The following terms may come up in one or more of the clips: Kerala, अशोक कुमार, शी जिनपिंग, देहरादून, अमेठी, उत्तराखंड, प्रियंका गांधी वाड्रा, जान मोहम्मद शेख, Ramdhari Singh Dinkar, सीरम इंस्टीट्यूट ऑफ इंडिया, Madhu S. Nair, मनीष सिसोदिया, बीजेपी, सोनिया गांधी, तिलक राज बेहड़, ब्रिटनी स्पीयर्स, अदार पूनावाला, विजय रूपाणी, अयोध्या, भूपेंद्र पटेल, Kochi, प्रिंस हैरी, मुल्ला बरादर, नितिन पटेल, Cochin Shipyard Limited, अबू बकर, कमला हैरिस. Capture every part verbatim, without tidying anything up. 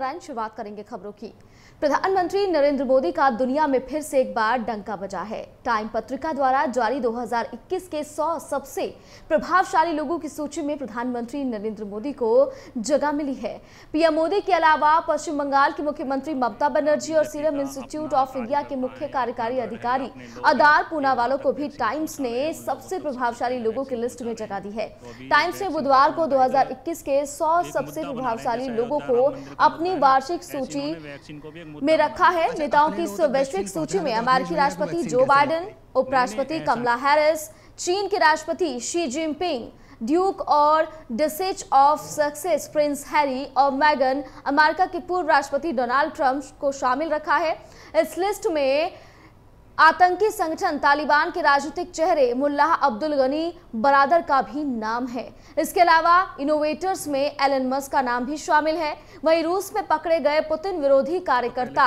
नारायण शुरुआत करेंगे खबरों की। प्रधानमंत्री नरेंद्र मोदी का दुनिया में फिर से एक बार डंका बजा है। टाइम पत्रिका द्वारा जारी दो हज़ार इक्कीस के सौ सबसे प्रभावशाली लोगों की सूची में प्रधानमंत्री नरेंद्र मोदी को जगह मिली है। पीएम मोदी के अलावा पश्चिम बंगाल की मुख्यमंत्री ममता बनर्जी और सीरम इंस्टीट्यूट ऑफ इंडिया के मुख्य कार्यकारी अधिकारी अदार पूनावाला को भी टाइम्स ने सबसे प्रभावशाली लोगों की लिस्ट में जगह दी है। टाइम्स ने बुधवार को दो हज़ार इक्कीस के सौ सबसे प्रभावशाली लोगों को अपनी वार्षिक सूची में रखा है। नेताओं की इस वैश्विक सूची में अमेरिकी राष्ट्रपति जो बाइडन, उपराष्ट्रपति कमला हैरिस, चीन के राष्ट्रपति शी जिनपिंग, ड्यूक और duchess of Sussex प्रिंस हैरी और मैगन, अमेरिका के पूर्व राष्ट्रपति डोनाल्ड ट्रंप को शामिल रखा है। इस लिस्ट में आतंकी संगठन तालिबान के राजनीतिक चेहरे मुल्ला बरादर का भी नाम है। इसके अलावा इनोवेटर्स में एलन मस्क का नाम भी शामिल है। वहीं रूस में पकड़े गए पुतिन विरोधी कार्यकर्ता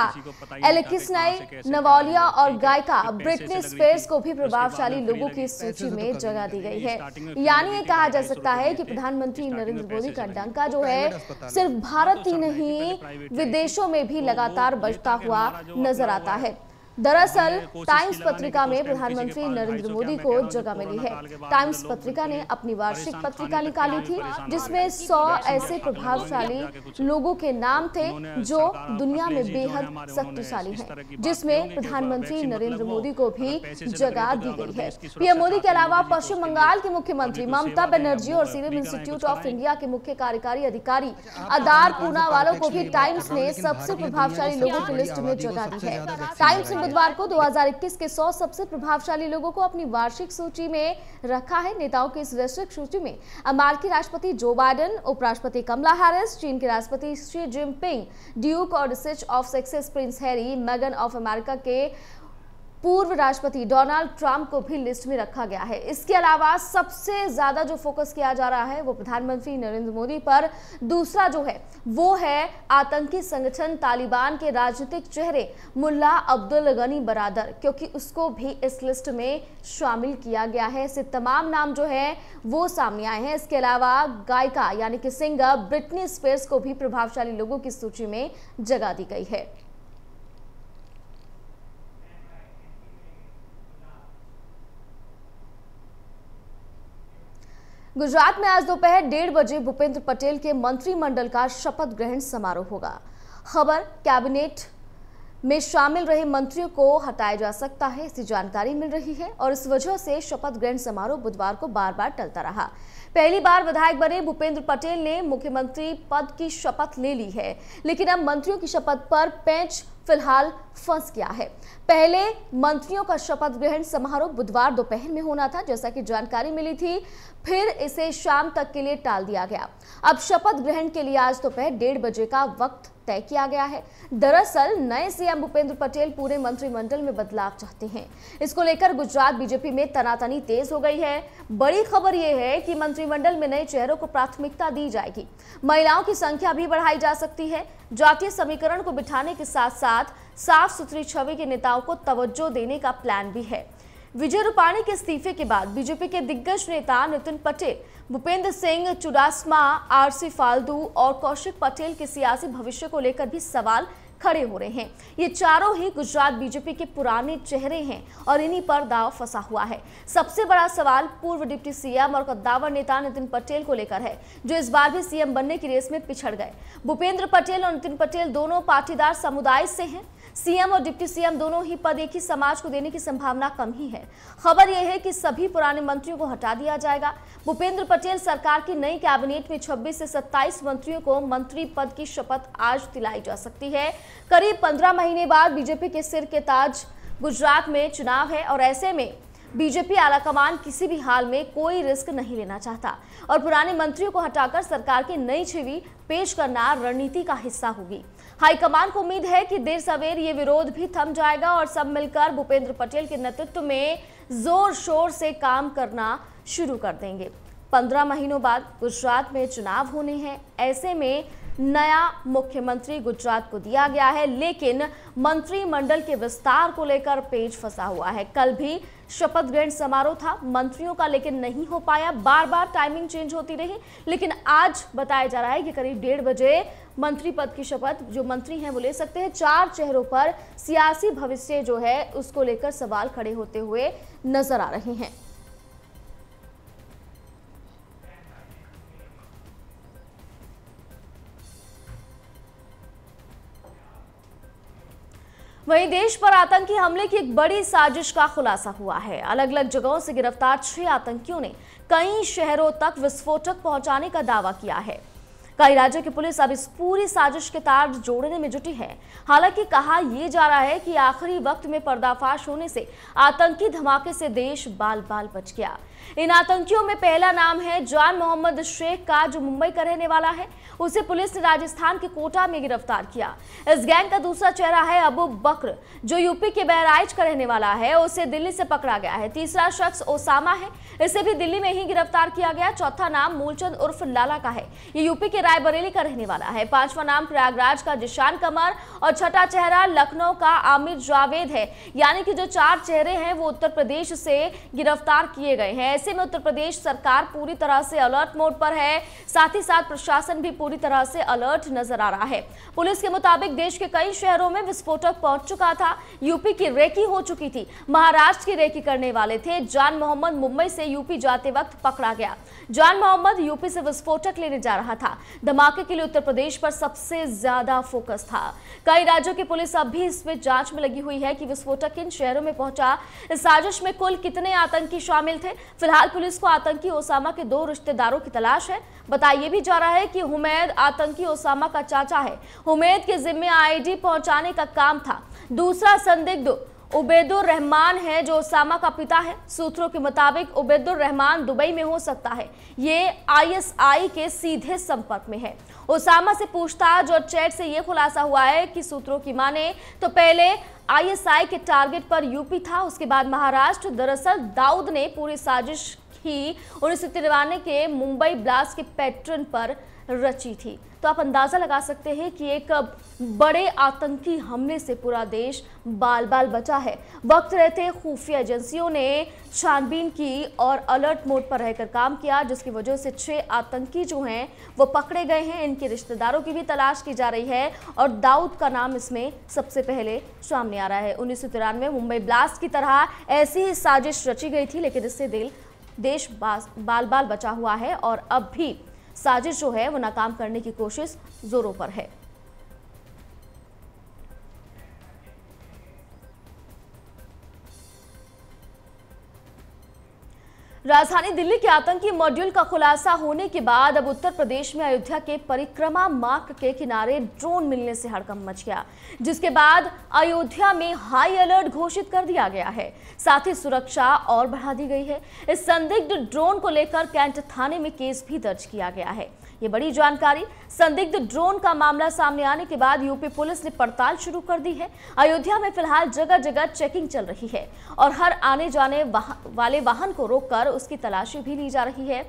एलेक्सनई नवालिया और गायिका ब्रिटनी स्पीयर्स को भी प्रभावशाली लोगों की सूची में जगह दी गई है। यानी ये कहा जा सकता है कि प्रधानमंत्री नरेंद्र मोदी का डंका जो है सिर्फ भारत ही नहीं विदेशों में भी लगातार बजता हुआ नजर आता है। दरअसल टाइम्स पत्रिका में प्रधानमंत्री नरेंद्र मोदी को जगह मिली है। टाइम्स पत्रिका ने अपनी वार्षिक पत्रिका निकाली थी जिसमें सौ ऐसे प्रभावशाली लोगों के नाम थे जो दुनिया में बेहद शक्तिशाली हैं, जिसमें प्रधानमंत्री नरेंद्र मोदी को भी जगह दी गई है। पीएम मोदी के अलावा पश्चिम बंगाल की मुख्यमंत्री ममता बनर्जी और सीरम इंस्टीट्यूट ऑफ इंडिया के मुख्य कार्यकारी अधिकारी अदार पूनावाला को भी टाइम्स ने सबसे प्रभावशाली लोगों की लिस्ट में जगह दी है। टाइम्स बुधवार को दो हज़ार इक्कीस के सौ सबसे प्रभावशाली लोगों को अपनी वार्षिक सूची में रखा है। नेताओं की इस वैश्विक सूची में अमेरिकी राष्ट्रपति जो बाइडन, उपराष्ट्रपति कमला हैरिस, चीन के राष्ट्रपति शी जिनपिंग, ड्यूक और duchess of Sussex प्रिंस हैरी, मेगन ऑफ अमेरिका के पूर्व राष्ट्रपति डोनाल्ड ट्रंप को भी लिस्ट में रखा गया है। इसके अलावा सबसे ज्यादा जो फोकस किया जा रहा है वो प्रधानमंत्री नरेंद्र मोदी पर दूसरा जो है वो है आतंकी संगठन तालिबान के राजनीतिक चेहरे मुल्ला अब्दुल गनी बरादर, क्योंकि उसको भी इस लिस्ट में शामिल किया गया है। इससे तमाम नाम जो है वो सामने आए हैं। इसके अलावा गायिका यानी कि सिंगर ब्रिटनी स्पीयर्स को भी प्रभावशाली लोगों की सूची में जगह दी गई है। गुजरात में आज दोपहर डेढ़ बजे भूपेंद्र पटेल के मंत्रिमंडल का शपथ ग्रहण समारोह होगा। खबर कैबिनेट में शामिल रहे मंत्रियों को हटाया जा सकता है, इसकी जानकारी मिल रही है और इस वजह से शपथ ग्रहण समारोह बुधवार को बार बार टलता रहा। पहली बार विधायक बने भूपेंद्र पटेल ने मुख्यमंत्री पद की शपथ ले ली है, लेकिन अब मंत्रियों की शपथ पर पेंच फिलहाल फंस गया है। पहले मंत्रियों का शपथ ग्रहण समारोह बुधवार दोपहर में होना था, जैसा कि जानकारी मिली थी, फिर इसे शाम तक के लिए टाल दिया गया। अब शपथ ग्रहण के लिए आज दोपहर डेढ़ बजे का वक्त तय किया गया है। दरअसल नए सीएम भूपेंद्र पटेल पूरे मंत्रिमंडल में बदलाव चाहते हैं। इसको लेकर गुजरात बीजेपी में तनातनी तेज हो गई है। बड़ी खबर यह है कि मंत्रिमंडल में नए चेहरों को प्राथमिकता दी जाएगी। महिलाओं की संख्या भी बढ़ाई जा सकती है। जातीय समीकरण को बिठाने के साथ साथ साफ सुथरी छवि के नेताओं को तवज्जो देने का प्लान भी है। विजय रूपाणी के इस्तीफे के बाद बीजेपी के दिग्गज नेता नितिन पटेल, भूपेंद्र सिंह चुडास्मा, आरसी फालदू और कौशिक पटेल के सियासी भविष्य को लेकर भी सवाल खड़े हो रहे हैं। ये चारों ही गुजरात बीजेपी के पुराने चेहरे हैं और इन्हीं पर दांव फंसा हुआ है। सबसे बड़ा सवाल पूर्व डिप्टी सीएम और कद्दावर नेता नितिन पटेल को लेकर है, जो इस बार भी सीएम बनने की रेस में पिछड़ गए। भूपेंद्र पटेल और नितिन पटेल दोनों पाटीदार समुदाय से हैं। सीएम और डिप्टी सीएम दोनों ही पद एक ही समाज को देने की संभावना कम ही है। खबर यह है कि सभी पुराने मंत्रियों को हटा दिया जाएगा। भूपेंद्र पटेल सरकार की नई कैबिनेट में छब्बीस से सत्ताईस मंत्रियों को मंत्री पद की शपथ आज दिलाई जा सकती है। करीब पंद्रह महीने बाद बीजेपी के सिर के ताज गुजरात में चुनाव है और ऐसे में बीजेपी आलाकमान किसी भी हाल में कोई रिस्क नहीं लेना चाहता और पुराने मंत्रियों को हटाकर सरकार की नई छवि पेश करना रणनीति का हिस्सा होगी। हाईकमान को उम्मीद है कि देर सवेर ये विरोध भी थम जाएगा और सब मिलकर भूपेंद्र पटेल के नेतृत्व में जोर शोर से काम करना शुरू कर देंगे। पंद्रह महीनों बाद गुजरात में चुनाव होने हैं, ऐसे में नया मुख्यमंत्री गुजरात को दिया गया है, लेकिन मंत्रिमंडल के विस्तार को लेकर पेच फंसा हुआ है। कल भी शपथ ग्रहण समारोह था मंत्रियों का, लेकिन नहीं हो पाया, बार बार टाइमिंग चेंज होती रही। लेकिन आज बताया जा रहा है कि करीब डेढ़ बजे मंत्री पद की शपथ जो मंत्री हैं वो ले सकते हैं। चार चेहरों पर सियासी भविष्य जो है उसको लेकर सवाल खड़े होते हुए नजर आ रहे हैं। वहीं देश पर आतंकी हमले की एक बड़ी साजिश का खुलासा हुआ है। अलग अलग जगहों से गिरफ्तार छह आतंकियों ने कई शहरों तक विस्फोटक पहुंचाने का दावा किया है। कई राज्यों की पुलिस अब इस पूरी साजिश के तार जोड़ने में जुटी है। हालांकि कहा यह जा रहा है कि आखिरी वक्त में पर्दाफाश होने से आतंकी धमाके से देश बाल बाल बच गया। इन आतंकियों में पहला नाम है जान मोहम्मद शेख का, जो मुंबई का रहने वाला है। उसे पुलिस ने राजस्थान के कोटा में गिरफ्तार किया। इस गैंग का दूसरा चेहरा है अबू बकर, जो यूपी के बहराइच का रहने वाला है। उसे दिल्ली से पकड़ा गया है। तीसरा शख्स ओसामा है, इसे भी दिल्ली में ही गिरफ्तार किया गया। चौथा नाम मूलचंद उर्फ लाला का है, ये यूपी के रायबरेली का रहने वाला है। पांचवा नाम प्रयागराज का जिशान कमर और छठा चेहरा लखनऊ का आमिर जावेद है। यानी कि जो चार चेहरे हैं वो उत्तर प्रदेश से गिरफ्तार किए गए हैं। ऐसे में उत्तर प्रदेश सरकार पूरी तरह से अलर्ट मोड पर है, साथ ही साथ प्रशासन भी पूरी तरह से अलर्ट नजर आ रहा है। पुलिस के मुताबिक देश के कई शहरों में विस्फोटक पहुंच चुका था। यूपी की रेकी हो चुकी थी, महाराष्ट्र की रेकी करने वाले थे। जान मोहम्मद मुंबई से यूपी जाते वक्त पकड़ा गया। जान मोहम्मद यूपी से विस्फोटक लेने जा रहा था। धमाके के लिए उत्तर प्रदेश पर सबसे ज्यादा फोकस था। कई राज्यों की पुलिस अब भी इसमें जांच में लगी हुई है कि विस्फोटक किन शहरों में पहुंचा, इस साजिश में कुल कितने आतंकी शामिल थे। फिलहाल पुलिस को आतंकी ओसामा के दो रिश्तेदारों की तलाश है। बताया ये भी जा रहा है कि हुमैद आतंकी ओसामा का चाचा है। हुमैद के जिम्मे आईडी पहुंचाने का काम था। दूसरा संदिग्ध उबैदुर रहमान है, जो ओसामा का पिता है। सूत्रों के मुताबिक उबैदुर रहमान दुबई में हो सकता है, ये आईएसआई के सीधे संपर्क में है। ओसामा से पूछताछ और चैट से ये खुलासा हुआ है कि सूत्रों की माने तो पहले आईएसआई के टारगेट पर यूपी था, उसके बाद महाराष्ट्र। दरअसल दाऊद ने पूरी साजिश ही उन्नीस सौ तिरानवे के मुंबई ब्लास्ट के पैटर्न पर रची थी। तो आप अंदाजा लगा सकते हैं कि एक बड़े आतंकी हमले से पूरा देश बाल बाल बचा है। वक्त रहते खुफिया एजेंसियों ने छानबीन की और अलर्ट मोड पर रहकर काम किया, जिसकी वजह से छह आतंकी जो हैं वो पकड़े गए हैं। इनके रिश्तेदारों की भी तलाश की जा रही है और दाऊद का नाम इसमें सबसे पहले सामने आ रहा है। उन्नीस सौ तिरानवे मुंबई ब्लास्ट की तरह ऐसी ही साजिश रची गई थी, लेकिन इससे दिल देश बाल बाल बचा हुआ है और अब भी साजिश जो है वो नाकाम करने की कोशिश जोरों पर है। राजधानी दिल्ली के आतंकी मॉड्यूल का खुलासा होने के बाद अब उत्तर प्रदेश में अयोध्या के परिक्रमा मार्ग के किनारे ड्रोन मिलने से हड़कंप मच गया, जिसके बाद अयोध्या में हाई अलर्ट घोषित कर दिया गया है। साथ ही सुरक्षा और बढ़ा दी गई है। इस संदिग्ध ड्रोन को लेकर कैंट थाने में केस भी दर्ज किया गया है। ये बड़ी जानकारी। संदिग्ध ड्रोन का मामला सामने आने के बाद यूपी पुलिस ने पड़ताल शुरू कर दी है। अयोध्या में फिलहाल जगह जगह चेकिंग चल रही है और हर आने जाने वाह, वाले वाहन को रोककर उसकी तलाशी भी ली जा रही है।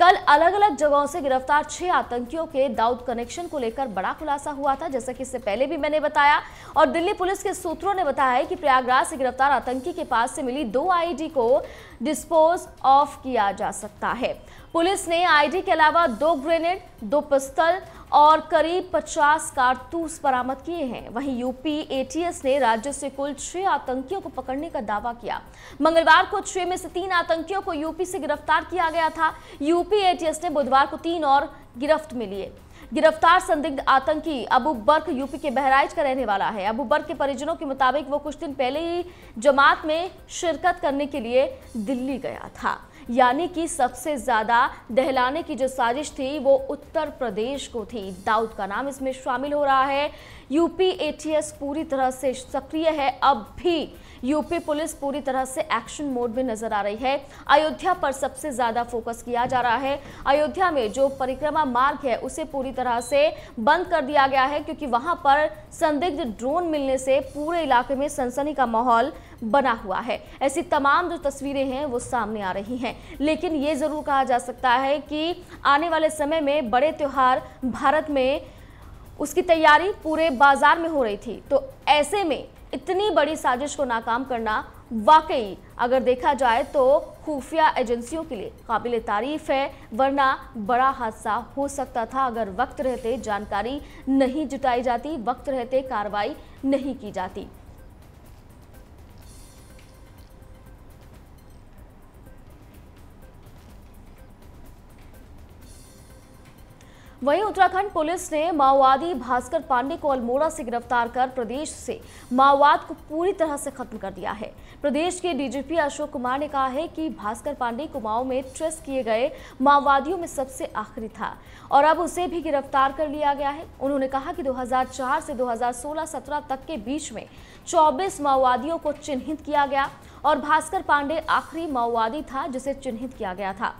कल अलग अलग जगहों से गिरफ्तार छह आतंकियों के दाऊद कनेक्शन को लेकर बड़ा खुलासा हुआ था, जैसा कि इससे पहले भी मैंने बताया। और दिल्ली पुलिस के सूत्रों ने बताया है कि प्रयागराज से गिरफ्तार आतंकी के पास से मिली दो आईडी को डिस्पोज ऑफ किया जा सकता है। पुलिस ने आईडी के अलावा दो ग्रेनेड, दो पिस्तल और करीब पचास कारतूस बरामद किए हैं। वहीं यूपी एटीएस ने राज्य से कुल छह आतंकियों को पकड़ने का दावा किया। मंगलवार को छह में से तीन आतंकियों को यूपी से गिरफ्तार किया गया था। यूपी एटीएस ने बुधवार को तीन और गिरफ्त में लिए। गिरफ्तार संदिग्ध आतंकी अबू बकर यूपी के बहराइच का रहने वाला है। अबू बकर के परिजनों के मुताबिक वो कुछ दिन पहले ही जमात में शिरकत करने के लिए दिल्ली गया था। यानी कि सबसे ज्यादा दहलाने की जो साजिश थी वो उत्तर प्रदेश को थी। दाऊद का नाम इसमें शामिल हो रहा है। यूपी एटीएस पूरी तरह से सक्रिय है। अब भी यूपी पुलिस पूरी तरह से एक्शन मोड में नजर आ रही है। अयोध्या पर सबसे ज्यादा फोकस किया जा रहा है। अयोध्या में जो परिक्रमा मार्ग है उसे पूरी तरह से बंद कर दिया गया है, क्योंकि वहां पर संदिग्ध ड्रोन मिलने से पूरे इलाके में सनसनी का माहौल बना हुआ है। ऐसी तमाम जो तस्वीरें हैं वो सामने आ रही हैं। लेकिन ये जरूर कहा जा सकता है कि आने वाले समय में बड़े त्योहार भारत में उसकी तैयारी पूरे बाजार में हो रही थी। तो ऐसे में इतनी बड़ी साजिश को नाकाम करना वाकई अगर देखा जाए तो खुफिया एजेंसियों के लिए काबिल तारीफ है, वरना बड़ा हादसा हो सकता था अगर वक्त रहते जानकारी नहीं जुटाई जाती, वक्त रहते कार्रवाई नहीं की जाती। वहीं उत्तराखंड पुलिस ने माओवादी भास्कर पांडे को अल्मोड़ा से गिरफ्तार कर प्रदेश से माओवाद को पूरी तरह से खत्म कर दिया है। प्रदेश के डीजीपी अशोक कुमार ने कहा है कि भास्कर पांडे कुमाऊं में ट्रेस किए गए माओवादियों में सबसे आखिरी था और अब उसे भी गिरफ्तार कर लिया गया है। उन्होंने कहा कि दो हज़ार चार से दो हज़ार सोलह सत्रह तक के बीच में चौबीस माओवादियों को चिन्हित किया गया और भास्कर पांडे आखिरी माओवादी था जिसे चिन्हित किया गया था,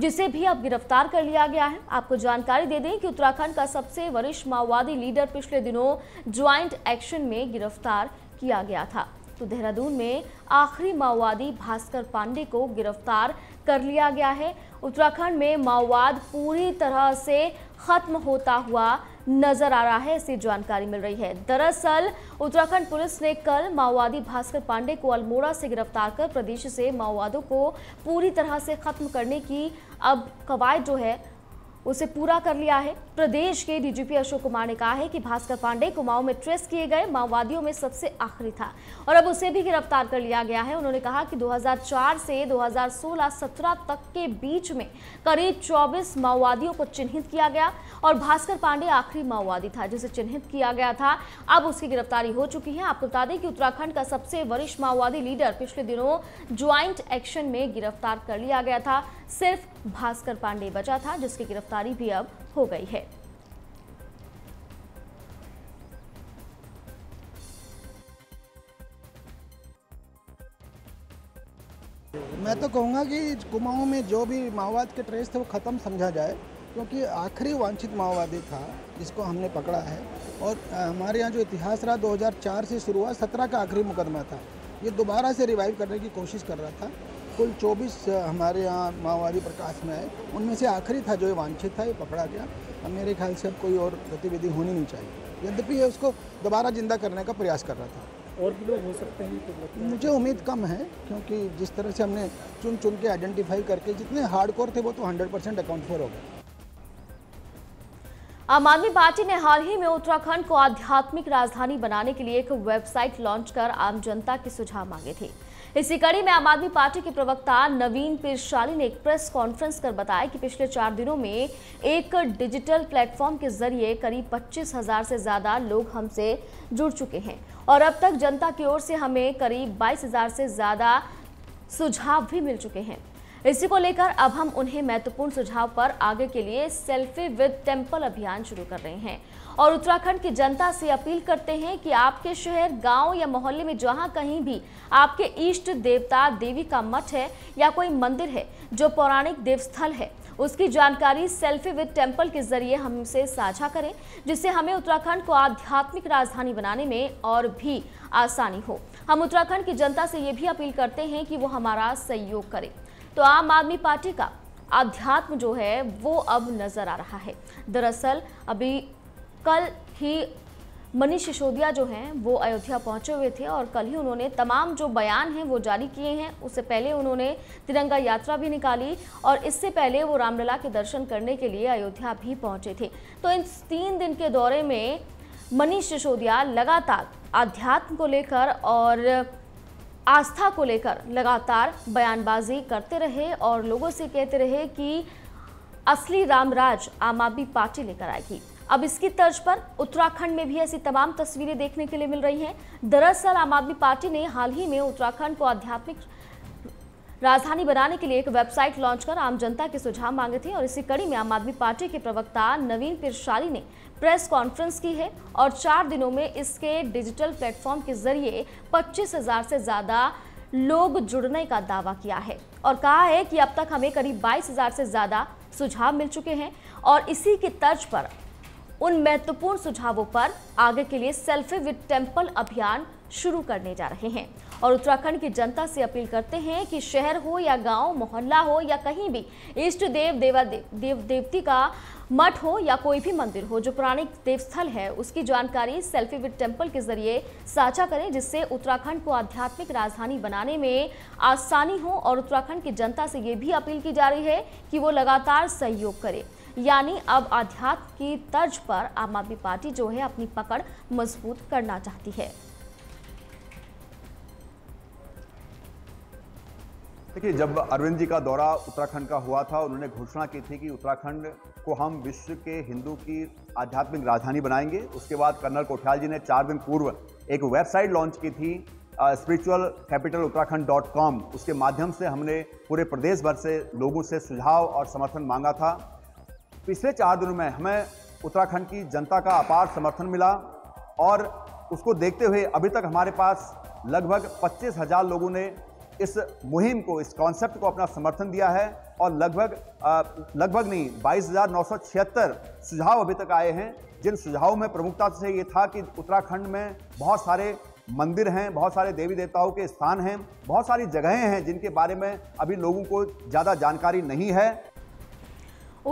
जिसे भी अब गिरफ्तार कर लिया गया है। आपको जानकारी दे दें कि उत्तराखंड का सबसे वरिष्ठ माओवादी लीडर पिछले दिनों ज्वाइंट एक्शन में गिरफ्तार किया गया था। तो देहरादून में आखिरी माओवादी भास्कर पांडे को गिरफ्तार कर लिया गया है। उत्तराखंड में माओवाद पूरी तरह से खत्म होता हुआ नजर आ रहा है, ऐसी जानकारी मिल रही है। दरअसल उत्तराखंड पुलिस ने कल माओवादी भास्कर पांडे को अल्मोड़ा से गिरफ्तार कर प्रदेश से माओवादों को पूरी तरह से खत्म करने की अब कवायद जो है उसे पूरा कर लिया है। प्रदेश के डीजीपी अशोक कुमार ने कहा है कि भास्कर पांडे कुमाऊं में ट्रेस किए गए माओवादियों में सबसे आखिरी था और अब उसे भी गिरफ्तार कर लिया गया है। उन्होंने कहा कि दो हज़ार चार से दो हज़ार सोलह सत्रह तक के बीच में करीब चौबीस माओवादियों को चिन्हित किया गया और भास्कर पांडे आखिरी माओवादी था जिसे चिन्हित किया गया था, अब उसकी गिरफ्तारी हो चुकी है। आपको बता दें कि उत्तराखंड का सबसे वरिष्ठ माओवादी लीडर पिछले दिनों ज्वाइंट एक्शन में गिरफ्तार कर लिया गया था, सिर्फ भास्कर पांडे बचा था जिसकी गिरफ्तारी भी अब हो गई है। मैं तो कहूँगा कि कुमाऊं में जो भी माओवाद के ट्रेस थे वो ख़त्म समझा जाए, क्योंकि आखिरी वांछित माओवादी था जिसको हमने पकड़ा है। और हमारे यहाँ जो इतिहास रहा दो हज़ार चार से शुरू हुआ, सत्रह का आखिरी मुकदमा था, ये दोबारा से रिवाइव करने की कोशिश कर रहा था। कुल चौबीस हमारे यहाँ माओवादी प्रकाश में आए, उनमें से आखिरी था जो वांछित था, ये पकड़ा गया। अब मेरे ख्याल से अब कोई और गतिविधि होनी नहीं चाहिए, यद्यपि ये उसको दोबारा जिंदा करने का प्रयास कर रहा था। और भी लोग हो सकते हैं, मुझे उम्मीद कम है, क्योंकि जिस तरह से हमने चुन चुन के आइडेंटिफाई करके जितने हार्डकोर थे वो तो सौ परसेंट अकाउंट फॉर हो गए। आम आदमी पार्टी ने हाल ही में उत्तराखंड को आध्यात्मिक राजधानी बनाने के लिए एक वेबसाइट लॉन्च कर आम जनता के सुझाव मांगे थे। इसी कड़ी में आम आदमी पार्टी के प्रवक्ता नवीन पेशाली ने एक प्रेस कॉन्फ्रेंस कर बताया कि पिछले चार दिनों में एक डिजिटल प्लेटफॉर्म के जरिए करीब पच्चीस हजार से ज्यादा लोग हमसे जुड़ चुके हैं और अब तक जनता की ओर से हमें करीब बाईस हजार से ज्यादा सुझाव भी मिल चुके हैं। इसी को लेकर अब हम उन्हें महत्वपूर्ण सुझाव पर आगे के लिए सेल्फी विद टेम्पल अभियान शुरू कर रहे हैं और उत्तराखंड की जनता से अपील करते हैं कि आपके शहर, गांव या मोहल्ले में जहां कहीं भी आपके इष्ट देवता, देवी का मठ है या कोई मंदिर है जो पौराणिक देवस्थल है, उसकी जानकारी सेल्फी विद टेम्पल के जरिए हमसे साझा करें, जिससे हमें उत्तराखंड को आध्यात्मिक राजधानी बनाने में और भी आसानी हो। हम उत्तराखंड की जनता से ये भी अपील करते हैं कि वो हमारा सहयोग करें। तो आम आदमी पार्टी का आध्यात्म जो है वो अब नजर आ रहा है। दरअसल अभी कल ही मनीष सिसोदिया जो हैं वो अयोध्या पहुंचे हुए थे और कल ही उन्होंने तमाम जो बयान हैं वो जारी किए हैं। उससे पहले उन्होंने तिरंगा यात्रा भी निकाली और इससे पहले वो रामलला के दर्शन करने के लिए अयोध्या भी पहुंचे थे। तो इन तीन दिन के दौरे में मनीष सिसोदिया लगातार आध्यात्म को लेकर और आस्था को लेकर लगातार बयानबाजी करते रहे और लोगों से कहते रहे कि असली रामराज आम आदमी पार्टी लेकर आएगी। अब इसकी तर्ज पर उत्तराखंड में भी ऐसी तमाम तस्वीरें देखने के लिए मिल रही हैं। दरअसल आम आदमी पार्टी ने हाल ही में उत्तराखंड को आध्यात्मिक राजधानी बनाने के लिए एक वेबसाइट लॉन्च कर आम जनता के सुझाव मांगे थे और इसी कड़ी में आम आदमी पार्टी के प्रवक्ता नवीन पेशाली ने प्रेस कॉन्फ्रेंस की है और चार दिनों में इसके डिजिटल प्लेटफॉर्म के जरिए पच्चीस हजार से ज्यादा लोग जुड़ने का दावा किया है और कहा है कि अब तक हमें करीब बाईस हजार से ज्यादा सुझाव मिल चुके हैं और इसी की तर्ज पर उन महत्वपूर्ण सुझावों पर आगे के लिए सेल्फी विद टेम्पल अभियान शुरू करने जा रहे हैं और उत्तराखंड की जनता से अपील करते हैं कि शहर हो या गांव, मोहल्ला हो या कहीं भी इष्ट देव देवा देव देवती का मठ हो या कोई भी मंदिर हो, जो पुराने देवस्थल है उसकी जानकारी सेल्फी विद टेम्पल के जरिए साझा करें, जिससे उत्तराखंड को आध्यात्मिक राजधानी बनाने में आसानी हो। और उत्तराखंड की जनता से ये भी अपील की जा रही है कि वो लगातार सहयोग करे। यानी अब आध्यात्म की तर्ज पर आम आदमी पार्टी जो है अपनी पकड़ मजबूत करना चाहती है। देखिए, जब अरविंद जी का दौरा उत्तराखंड का हुआ था, उन्होंने घोषणा की थी कि उत्तराखंड को हम विश्व के हिंदू की आध्यात्मिक राजधानी बनाएंगे। उसके बाद कर्नल कोठियाल जी ने चार दिन पूर्व एक वेबसाइट लॉन्च की थी, spiritual capital उत्तराखंड dot com. उसके माध्यम से हमने पूरे प्रदेश भर से लोगों से सुझाव और समर्थन मांगा था। पिछले चार दिनों में हमें उत्तराखंड की जनता का अपार समर्थन मिला और उसको देखते हुए अभी तक हमारे पास लगभग पच्चीस हज़ार लोगों ने इस मुहिम को, इस कॉन्सेप्ट को अपना समर्थन दिया है। और लगभग लगभग नहीं बाईस हज़ार नौ सौ छिहत्तर सुझाव अभी तक आए हैं, जिन सुझावों में प्रमुखता से ये था कि उत्तराखंड में बहुत सारे मंदिर हैं, बहुत सारे देवी देवताओं के स्थान हैं, बहुत सारी जगहें हैं जिनके बारे में अभी लोगों को ज़्यादा जानकारी नहीं है।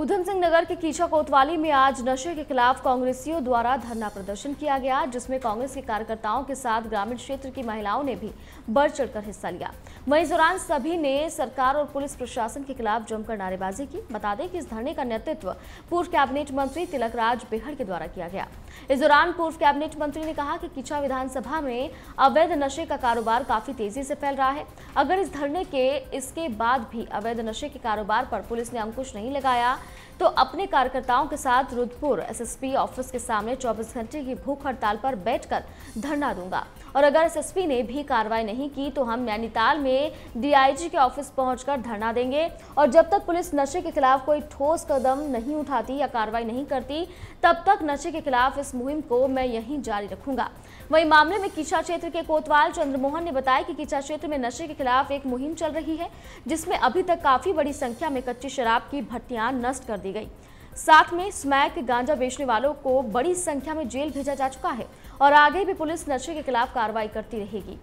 ऊधम सिंह नगर के कीचा कोतवाली में आज नशे के खिलाफ कांग्रेसियों द्वारा धरना प्रदर्शन किया गया, जिसमें कांग्रेस के कार्यकर्ताओं के साथ ग्रामीण क्षेत्र की महिलाओं ने भी बढ़ चढ़कर हिस्सा लिया। वहीं इस दौरान सभी ने सरकार और पुलिस प्रशासन के खिलाफ जमकर नारेबाजी की। बता दें कि इस धरने का नेतृत्व पूर्व कैबिनेट मंत्री तिलक राज बेहड़ के द्वारा किया गया। इस दौरान पूर्व कैबिनेट मंत्री ने कहा कि कीचा विधानसभा में अवैध नशे का कारोबार काफी तेजी से फैल रहा है। अगर इस धरने के इसके बाद भी अवैध नशे के कारोबार पर पुलिस ने अंकुश नहीं लगाया तो अपने कार्यकर्ताओं के साथ रुद्रपुर एसएसपी ऑफिस के सामने चौबीस घंटे की भूख हड़ताल पर बैठकर धरना दूंगा। और अगर एसएसपी ने भी कार्रवाई नहीं की तो हम नैनीताल में डीआईजी के ऑफिस पहुंचकर धरना देंगे। और जब तक पुलिस नशे के खिलाफ कोई ठोस कदम नहीं उठाती या कार्रवाई नहीं करती तब तक नशे के खिलाफ इस मुहिम को मैं यहीं जारी रखूंगा। वहीं मामले में कीचा क्षेत्र के कोतवाल चंद्रमोहन ने बताया कि कीचा क्षेत्र में नशे के खिलाफ एक मुहिम चल रही है, जिसमें अभी तक काफी बड़ी संख्या में कच्ची शराब की भट्टियां नष्ट कर दी गई। साथ में स्मैक गांजा बेचने वालों को बड़ी संख्या में जेल भेजा जा चुका है और आगे भी पुलिस नशे के खिलाफ कार्रवाई करती रहेगी।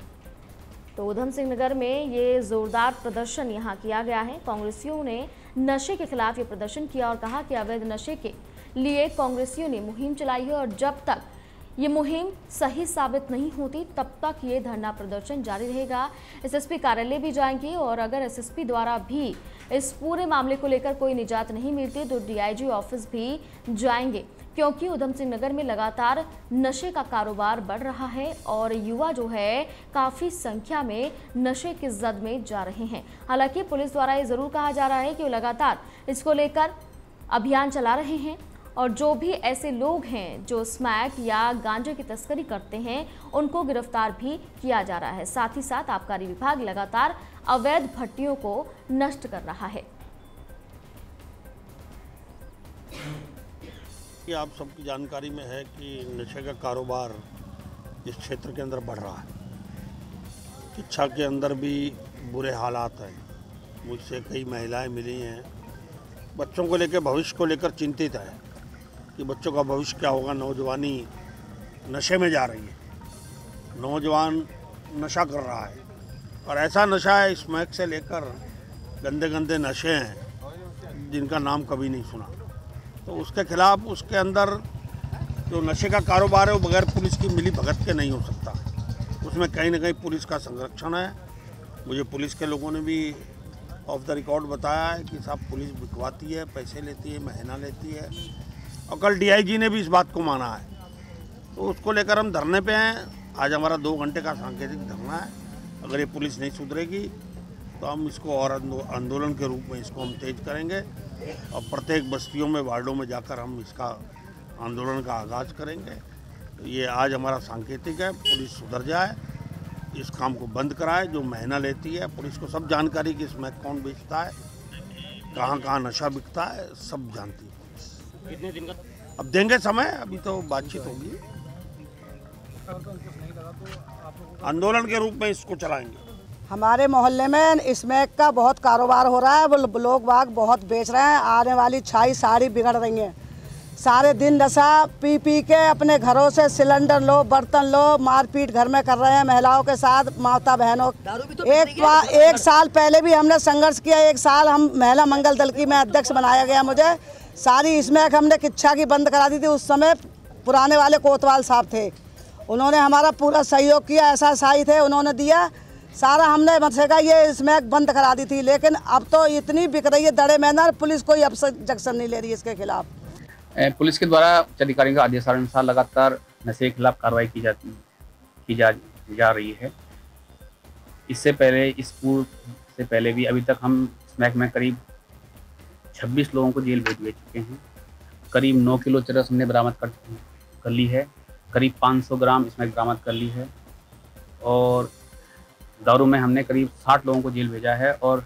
तो उधम सिंह नगर में ये जोरदार प्रदर्शन यहाँ किया गया है। कांग्रेसियों ने नशे के खिलाफ ये प्रदर्शन किया और कहा कि अवैध नशे के लिए कांग्रेसियों ने मुहिम चलाई है और जब तक ये मुहिम सही साबित नहीं होती तब तक ये धरना प्रदर्शन जारी रहेगा। एसएसपी कार्यालय भी जाएंगे और अगर एसएसपी द्वारा भी इस पूरे मामले को लेकर कोई निजात नहीं मिलती तो डीआईजी ऑफिस भी जाएंगे, क्योंकि उधम सिंह नगर में लगातार नशे का कारोबार बढ़ रहा है और युवा जो है काफ़ी संख्या में नशे की जद में जा रहे हैं। हालांकि पुलिस द्वारा ये ज़रूर कहा जा रहा है कि वो लगातार इसको लेकर अभियान चला रहे हैं और जो भी ऐसे लोग हैं जो स्मैक या गांजे की तस्करी करते हैं उनको गिरफ्तार भी किया जा रहा है। साथ ही साथ आबकारी विभाग लगातार अवैध भट्टियों को नष्ट कर रहा है। आप सबकी जानकारी में है कि नशे का कारोबार इस क्षेत्र के अंदर बढ़ रहा है। शिक्षा के अंदर भी बुरे हालात हैं। मुझसे कई महिलाएं मिली हैं, बच्चों को लेकर, भविष्य को लेकर चिंतित है कि बच्चों का भविष्य क्या होगा। नौजवानी नशे में जा रही है, नौजवान नशा कर रहा है और ऐसा नशा है, स्मैक से लेकर गंदे गंदे नशे हैं जिनका नाम कभी नहीं सुना। तो उसके खिलाफ, उसके अंदर जो नशे का कारोबार है वो बगैर पुलिस की मिली भगत के नहीं हो सकता। उसमें कहीं ना कहीं पुलिस का संरक्षण है। मुझे पुलिस के लोगों ने भी ऑफ द रिकॉर्ड बताया है कि साहब पुलिस बिकवाती है, पैसे लेती है, महीना लेती है। और कल डीआईजी ने भी इस बात को माना है, तो उसको लेकर हम धरने पे हैं। आज हमारा दो घंटे का सांकेतिक धरना है। अगर ये पुलिस नहीं सुधरेगी तो हम इसको और आंदोलन के रूप में इसको हम तेज करेंगे और प्रत्येक बस्तियों में, वार्डों में जाकर हम इसका आंदोलन का आगाज़ करेंगे। तो ये आज हमारा सांकेतिक है। पुलिस सुधर जाए, इस काम को बंद कराए। जो महीना लेती है, पुलिस को सब जानकारी कि इसमें कौन बेचता है, कहाँ कहाँ नशा बिकता है, सब जानती है। कितने दिन का अब देंगे समय, अभी तो बातचीत होगी। आंदोलन के रूप में इसको चलाएंगे। हमारे मोहल्ले में स्मैक का बहुत कारोबार हो रहा है, वो लोग बाग बहुत बेच रहे हैं। आने वाली छाई साड़ी बिगड़ रही है, सारे दिन नशा पी पी के अपने घरों से सिलेंडर लो, बर्तन लो, मारपीट घर में कर रहे हैं महिलाओं के साथ, माता बहनों। तो एक एक साल पहले भी हमने संघर्ष किया, एक साल हम महिला मंगल दल की मैं अध्यक्ष बनाया गया मुझे। सारी इसमें हमने किच्छा की बंद करा दी थी। उस समय पुराने वाले कोतवाल साहब थे, उन्होंने हमारा पूरा सहयोग किया, ऐसा सहाय थे उन्होंने दिया सारा। हमने मसेगा ये इसमें बंद करा दी थी, लेकिन अब तो इतनी बिक रही है दड़े मैदान, पुलिस कोई एक्शन नहीं ले रही इसके खिलाफ। पुलिस के द्वारा अधिकारियों के आदेशानुसार लगातार नशे के खिलाफ कार्रवाई की जाती की जा, जा रही है। इससे पहले इस पूर्व से पहले भी अभी तक हम स्मैक में करीब छब्बीस लोगों को जेल भेज भेज चुके हैं। करीब नौ किलो चरस हमने बरामद कर, कर ली है। करीब पाँच सौ ग्राम स्मैक बरामद कर ली है। और दारू में हमने करीब साठ लोगों को जेल भेजा है और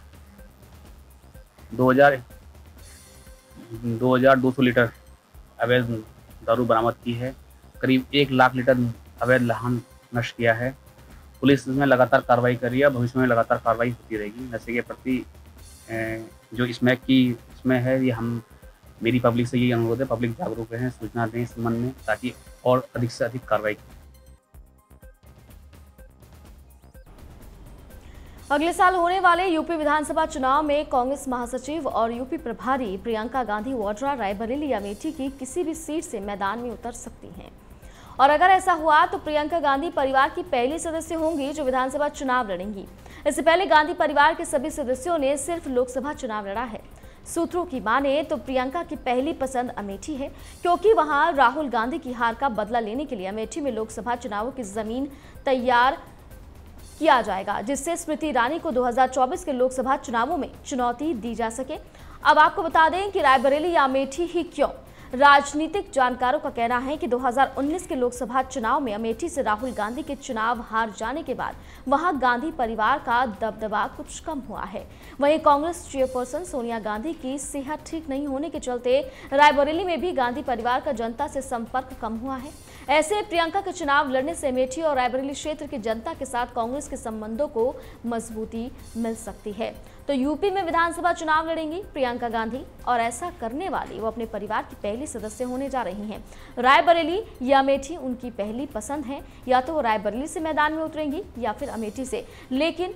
दो हज़ार दो सौ लीटर अवैध दारू बरामद की है। करीब एक लाख लीटर अवैध लाहन नष्ट किया है। पुलिस इसमें लगातार कार्रवाई कर रही है, भविष्य में लगातार कार्रवाई होती रहेगी। नशे के प्रति जो स्मैक की इसमें है, ये हम मेरी पब्लिक से यही अनुरोध है, पब्लिक जागरूक रहें, सूचना दें इस संबंध में, ताकि और अधिक से अधिक कार्रवाई की। अगले साल होने वाले यूपी विधानसभा चुनाव में कांग्रेस महासचिव और यूपी प्रभारी प्रियंका गांधी वाड्रा रायबरेली अमेठी की किसी भी सीट से मैदान में उतर सकती हैं। और अगर ऐसा हुआ तो प्रियंका गांधी परिवार की पहली सदस्य होंगी जो विधानसभा चुनाव लड़ेंगी। इससे पहले गांधी परिवार के सभी सदस्यों ने सिर्फ लोकसभा चुनाव लड़ा है। सूत्रों की माने तो प्रियंका की पहली पसंद अमेठी है, क्योंकि वहां राहुल गांधी की हार का बदला लेने के लिए अमेठी में लोकसभा चुनावों की जमीन तैयार किया जाएगा, जिससे स्मृति ईरानी को दो हज़ार चौबीस के लोकसभा चुनावों में चुनौती दी जा सके। अब आपको बता दें कि रायबरेली या अमेठी ही क्यों। राजनीतिक जानकारों का कहना है कि दो हज़ार उन्नीस के लोकसभा चुनाव में अमेठी से राहुल गांधी के चुनाव हार जाने के बाद वहां गांधी परिवार का दबदबा कुछ कम हुआ है। वहीं कांग्रेस चेयरपर्सन सोनिया गांधी की सेहत ठीक नहीं होने के चलते रायबरेली में भी गांधी परिवार का जनता से संपर्क कम हुआ है। ऐसे प्रियंका के चुनाव लड़ने से अमेठी और रायबरेली क्षेत्र की जनता के साथ कांग्रेस के संबंधों को मजबूती मिल सकती है। तो यूपी में विधानसभा चुनाव लड़ेंगी प्रियंका गांधी, और ऐसा करने वाली वो अपने परिवार की पहली सदस्य होने जा रही हैं। रायबरेली या अमेठी उनकी पहली पसंद है। या तो वो रायबरेली से मैदान में उतरेंगी या फिर अमेठी से। लेकिन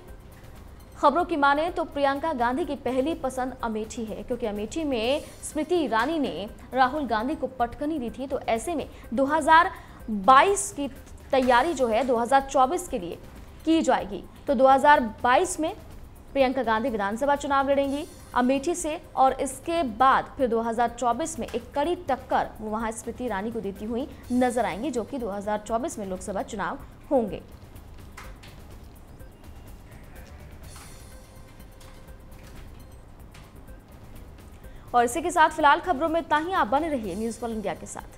खबरों की माने तो प्रियंका गांधी की पहली पसंद अमेठी है, क्योंकि अमेठी में स्मृति ईरानी ने राहुल गांधी को पटकनी दी थी। तो ऐसे में दो हज़ार बाईस की तैयारी जो है दो हज़ार चौबीस के लिए की जाएगी। तो दो हज़ार बाईस में प्रियंका गांधी विधानसभा चुनाव लड़ेंगी अमेठी से, और इसके बाद फिर दो हज़ार चौबीस में एक कड़ी टक्कर वो वहां स्मृति ईरानी को देती हुई नजर आएंगी, जो कि दो हज़ार चौबीस में लोकसभा चुनाव होंगे। और इसी के साथ फिलहाल खबरों में इतना ही। आप बने रहिए न्यूज़ फॉर इंडिया के साथ।